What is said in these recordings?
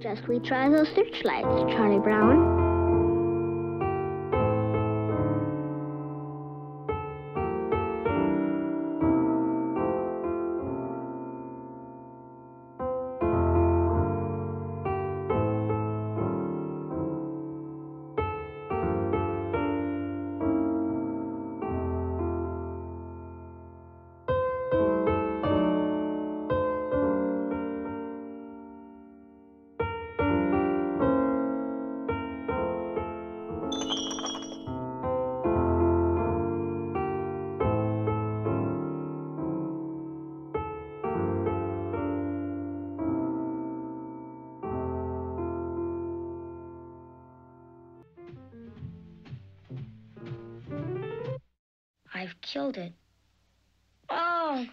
Just we try those searchlights, Charlie Brown. I've killed it. Oh,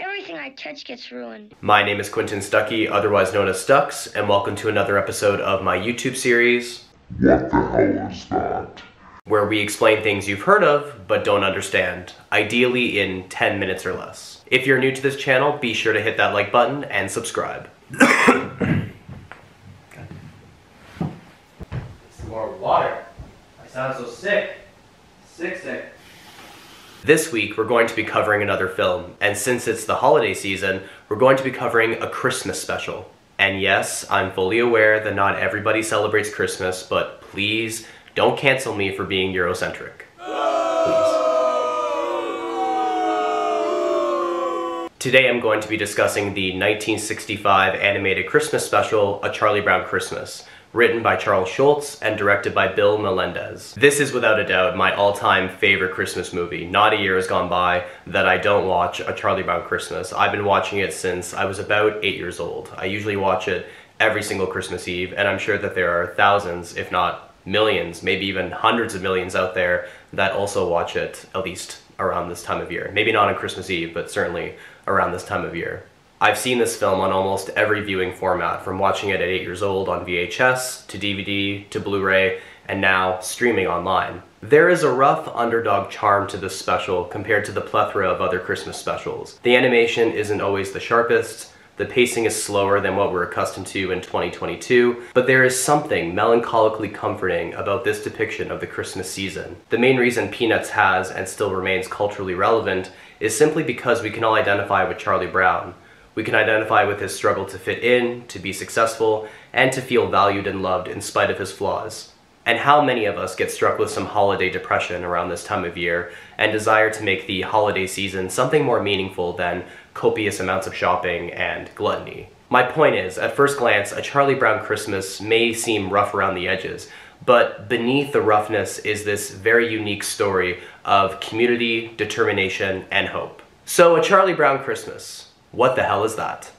everything I touch gets ruined. My name is Quentin Stuckey, otherwise known as Stux, and welcome to another episode of my YouTube series, What the Hell Is That?, where we explain things you've heard of, but don't understand, ideally in 10 minutes or less. If you're new to this channel, be sure to hit that like button and subscribe. Some more water. I sound so sick. Sick. This week, we're going to be covering another film, and since it's the holiday season, we're going to be covering a Christmas special. And yes, I'm fully aware that not everybody celebrates Christmas, but please don't cancel me for being Eurocentric. Please. Today I'm going to be discussing the 1965 animated Christmas special, A Charlie Brown Christmas, written by Charles Schulz and directed by Bill Melendez. This is without a doubt my all-time favorite Christmas movie. Not a year has gone by that I don't watch A Charlie Brown Christmas. I've been watching it since I was about 8 years old. I usually watch it every single Christmas Eve, and I'm sure that there are thousands, if not millions, maybe even hundreds of millions out there that also watch it at least around this time of year. Maybe not on Christmas Eve, but certainly around this time of year. I've seen this film on almost every viewing format, from watching it at 8 years old on VHS, to DVD, to Blu-ray, and now streaming online. There is a rough underdog charm to this special compared to the plethora of other Christmas specials. The animation isn't always the sharpest, the pacing is slower than what we're accustomed to in 2022, but there is something melancholically comforting about this depiction of the Christmas season. The main reason Peanuts has and still remains culturally relevant is simply because we can all identify with Charlie Brown. We can identify with his struggle to fit in, to be successful, and to feel valued and loved in spite of his flaws. And how many of us get struck with some holiday depression around this time of year and desire to make the holiday season something more meaningful than copious amounts of shopping and gluttony? My point is, at first glance, A Charlie Brown Christmas may seem rough around the edges, but beneath the roughness is this very unique story of community, determination, and hope. So, A Charlie Brown Christmas. What the hell is that?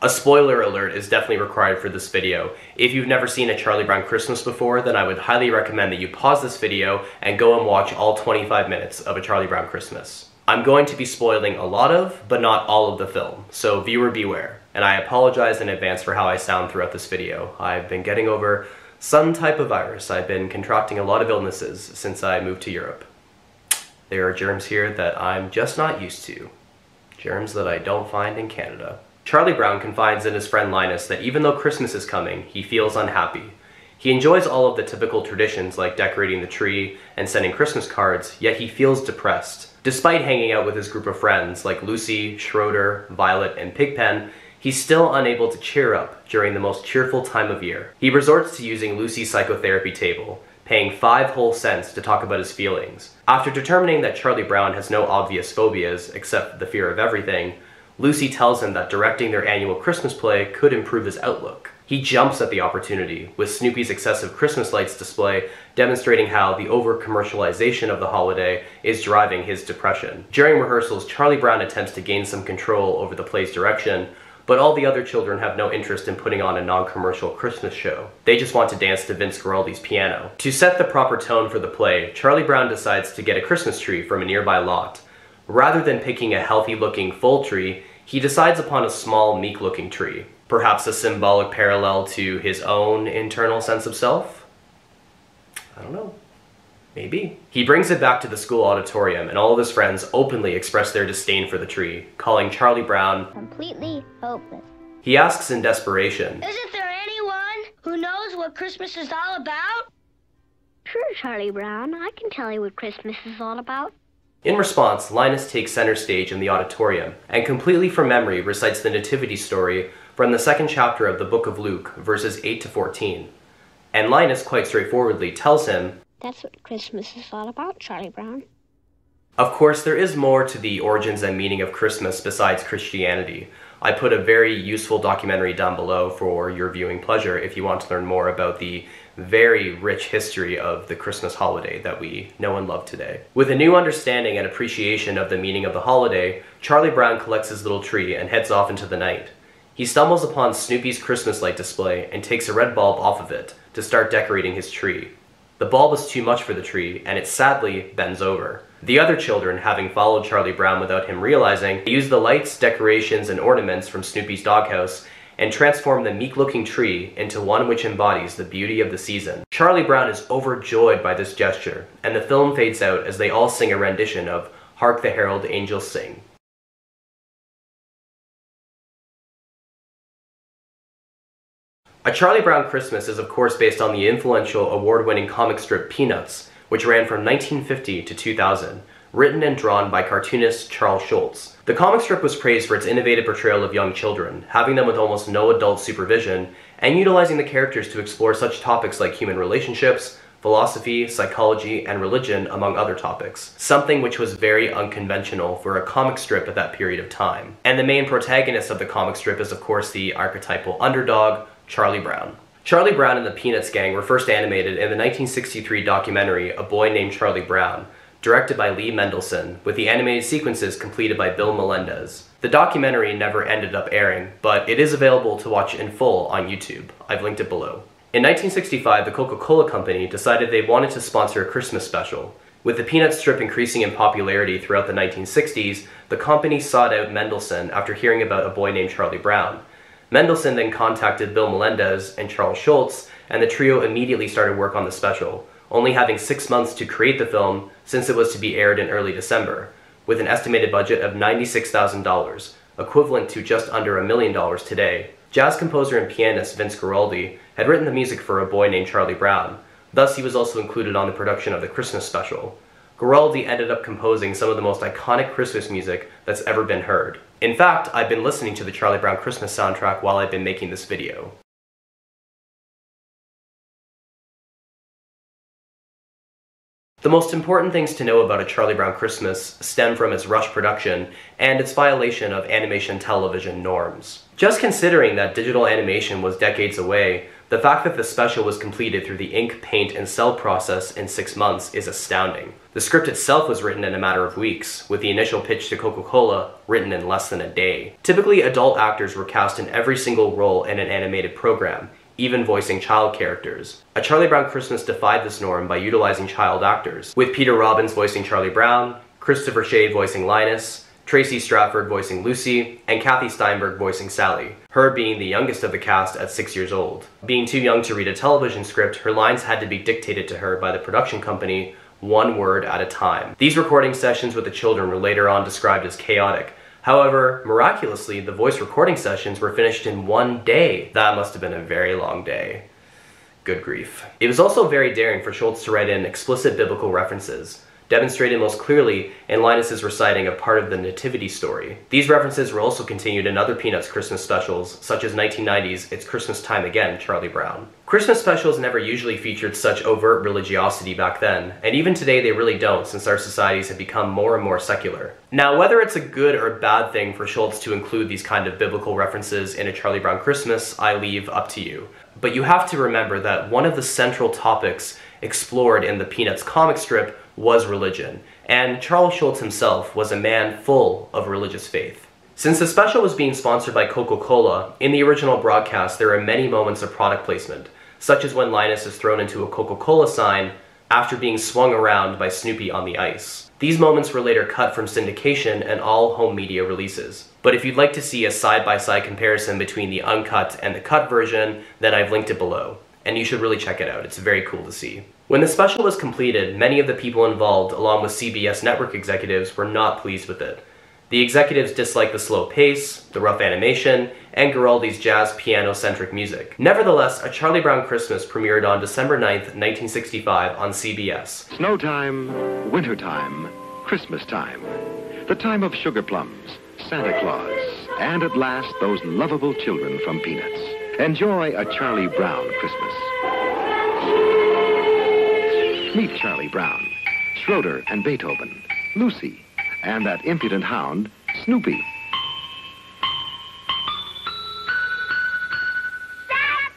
A spoiler alert is definitely required for this video. If you've never seen A Charlie Brown Christmas before, then I would highly recommend that you pause this video and go and watch all 25 minutes of A Charlie Brown Christmas. I'm going to be spoiling a lot of, but not all of the film, so viewer beware. And I apologize in advance for how I sound throughout this video. I've been getting over some type of virus. I've been contracting a lot of illnesses since I moved to Europe. There are germs here that I'm just not used to. Germs that I don't find in Canada. Charlie Brown confides in his friend Linus that even though Christmas is coming, he feels unhappy. He enjoys all of the typical traditions like decorating the tree and sending Christmas cards, yet he feels depressed. Despite hanging out with his group of friends like Lucy, Schroeder, Violet, and Pigpen, he's still unable to cheer up during the most cheerful time of year. He resorts to using Lucy's psychotherapy table, paying 5 whole cents to talk about his feelings. After determining that Charlie Brown has no obvious phobias except the fear of everything, Lucy tells him that directing their annual Christmas play could improve his outlook. He jumps at the opportunity, with Snoopy's excessive Christmas lights display demonstrating how the over-commercialization of the holiday is driving his depression. During rehearsals, Charlie Brown attempts to gain some control over the play's direction, but all the other children have no interest in putting on a non-commercial Christmas show. They just want to dance to Vince Guaraldi's piano. To set the proper tone for the play, Charlie Brown decides to get a Christmas tree from a nearby lot. Rather than picking a healthy-looking full tree, he decides upon a small, meek-looking tree. Perhaps a symbolic parallel to his own internal sense of self? I don't know. Maybe. He brings it back to the school auditorium, and all of his friends openly express their disdain for the tree, calling Charlie Brown completely hopeless. He asks in desperation, "Isn't there anyone who knows what Christmas is all about?" "Sure, Charlie Brown, I can tell you what Christmas is all about." In response, Linus takes center stage in the auditorium, and completely from memory recites the nativity story from the second chapter of the book of Luke, verses 8 to 14. And Linus quite straightforwardly tells him, "That's what Christmas is all about, Charlie Brown." Of course, there is more to the origins and meaning of Christmas besides Christianity. I put a very useful documentary down below for your viewing pleasure if you want to learn more about the very rich history of the Christmas holiday that we know and love today. With a new understanding and appreciation of the meaning of the holiday, Charlie Brown collects his little tree and heads off into the night. He stumbles upon Snoopy's Christmas light display and takes a red bulb off of it to start decorating his tree. The bulb is too much for the tree, and it sadly bends over. The other children, having followed Charlie Brown without him realizing, use the lights, decorations, and ornaments from Snoopy's doghouse and transform the meek-looking tree into one which embodies the beauty of the season. Charlie Brown is overjoyed by this gesture, and the film fades out as they all sing a rendition of "Hark the Herald Angels Sing." A Charlie Brown Christmas is of course based on the influential award-winning comic strip Peanuts, which ran from 1950 to 2000, written and drawn by cartoonist Charles Schulz. The comic strip was praised for its innovative portrayal of young children, having them with almost no adult supervision, and utilizing the characters to explore such topics like human relationships, philosophy, psychology, and religion, among other topics, something which was very unconventional for a comic strip at that period of time. And the main protagonist of the comic strip is of course the archetypal underdog, Charlie Brown. Charlie Brown and the Peanuts gang were first animated in the 1963 documentary A Boy Named Charlie Brown, directed by Lee Mendelson, with the animated sequences completed by Bill Melendez. The documentary never ended up airing, but it is available to watch in full on YouTube. I've linked it below. In 1965, the Coca-Cola company decided they wanted to sponsor a Christmas special. With the Peanuts strip increasing in popularity throughout the 1960s, the company sought out Mendelson after hearing about A Boy Named Charlie Brown. Mendelson then contacted Bill Melendez and Charles Schulz, and the trio immediately started work on the special, only having 6 months to create the film since it was to be aired in early December, with an estimated budget of $96,000, equivalent to just under $1 million today. Jazz composer and pianist Vince Guaraldi had written the music for A Boy Named Charlie Brown, thus he was also included on the production of the Christmas special. Guaraldi ended up composing some of the most iconic Christmas music that's ever been heard. In fact, I've been listening to the Charlie Brown Christmas soundtrack while I've been making this video. The most important things to know about A Charlie Brown Christmas stem from its rush production and its violation of animation television norms. Just considering that digital animation was decades away, the fact that the special was completed through the ink, paint, and cell process in 6 months is astounding. The script itself was written in a matter of weeks, with the initial pitch to Coca-Cola written in less than a day. Typically, adult actors were cast in every single role in an animated program, even voicing child characters. A Charlie Brown Christmas defied this norm by utilizing child actors, with Peter Robbins voicing Charlie Brown, Christopher Shea voicing Linus, Tracy Stratford voicing Lucy, and Kathy Steinberg voicing Sally, her being the youngest of the cast at 6 years old. Being too young to read a television script, her lines had to be dictated to her by the production company, one word at a time. These recording sessions with the children were later on described as chaotic. However, miraculously, the voice recording sessions were finished in 1 day. That must have been a very long day. Good grief. It was also very daring for Schulz to write in explicit biblical references, demonstrated most clearly in Linus's reciting of part of the nativity story. These references were also continued in other Peanuts Christmas specials, such as 1990's It's Christmas Time Again, Charlie Brown. Christmas specials never usually featured such overt religiosity back then, and even today they really don't, since our societies have become more and more secular. Now, whether it's a good or bad thing for Schulz to include these kind of biblical references in A Charlie Brown Christmas, I leave up to you. But you have to remember that one of the central topics explored in the Peanuts comic strip was religion, and Charles Schulz himself was a man full of religious faith. Since the special was being sponsored by Coca-Cola, in the original broadcast there are many moments of product placement, such as when Linus is thrown into a Coca-Cola sign after being swung around by Snoopy on the ice. These moments were later cut from syndication and all home media releases. But if you'd like to see a side-by-side comparison between the uncut and the cut version, then I've linked it below, and you should really check it out. It's very cool to see. When the special was completed, many of the people involved, along with CBS network executives, were not pleased with it. The executives disliked the slow pace, the rough animation, and Guaraldi's jazz piano-centric music. Nevertheless, A Charlie Brown Christmas premiered on December 9th, 1965 on CBS. Snowtime, wintertime, Christmas time, the time of sugar plums, Santa Claus, and at last those lovable children from Peanuts. Enjoy A Charlie Brown Christmas. Meet Charlie Brown, Schroeder and Beethoven, Lucy, and that impudent hound, Snoopy.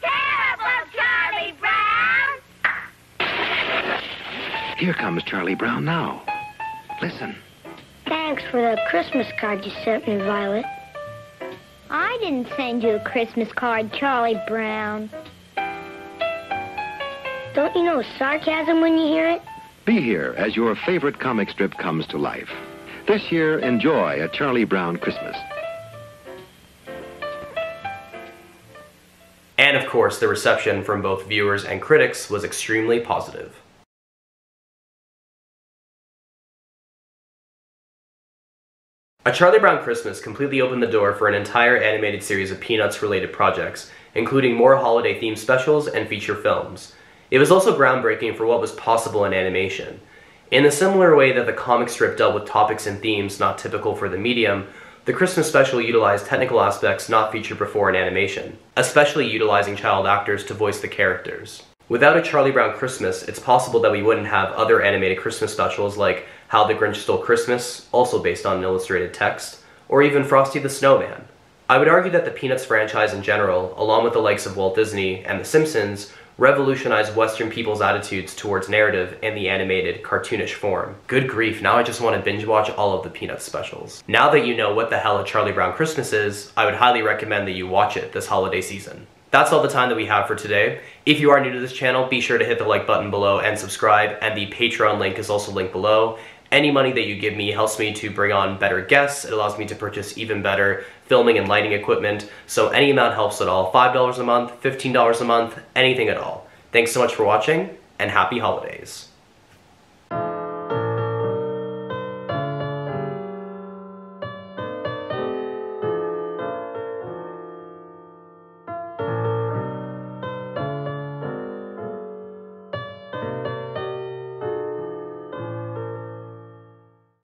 That's terrible, Charlie Brown! Here comes Charlie Brown now. Listen. Thanks for the Christmas card you sent me, Violet. I didn't send you a Christmas card, Charlie Brown. Don't you know sarcasm when you hear it? Be here as your favorite comic strip comes to life. This year, enjoy A Charlie Brown Christmas. And of course, the reception from both viewers and critics was extremely positive. A Charlie Brown Christmas completely opened the door for an entire animated series of Peanuts-related projects, including more holiday-themed specials and feature films. It was also groundbreaking for what was possible in animation. In a similar way that the comic strip dealt with topics and themes not typical for the medium, the Christmas special utilized technical aspects not featured before in animation, especially utilizing child actors to voice the characters. Without A Charlie Brown Christmas, it's possible that we wouldn't have other animated Christmas specials like How the Grinch Stole Christmas, also based on an illustrated text, or even Frosty the Snowman. I would argue that the Peanuts franchise in general, along with the likes of Walt Disney and The Simpsons, revolutionized Western people's attitudes towards narrative and the animated, cartoonish form. Good grief, now I just want to binge watch all of the Peanuts specials. Now that you know what the hell A Charlie Brown Christmas is, I would highly recommend that you watch it this holiday season. That's all the time that we have for today. If you are new to this channel, be sure to hit the like button below and subscribe, and the Patreon link is also linked below. Any money that you give me helps me to bring on better guests. It allows me to purchase even better filming and lighting equipment, so any amount helps at all. $5 a month, $15 a month, anything at all. Thanks so much for watching, and happy holidays.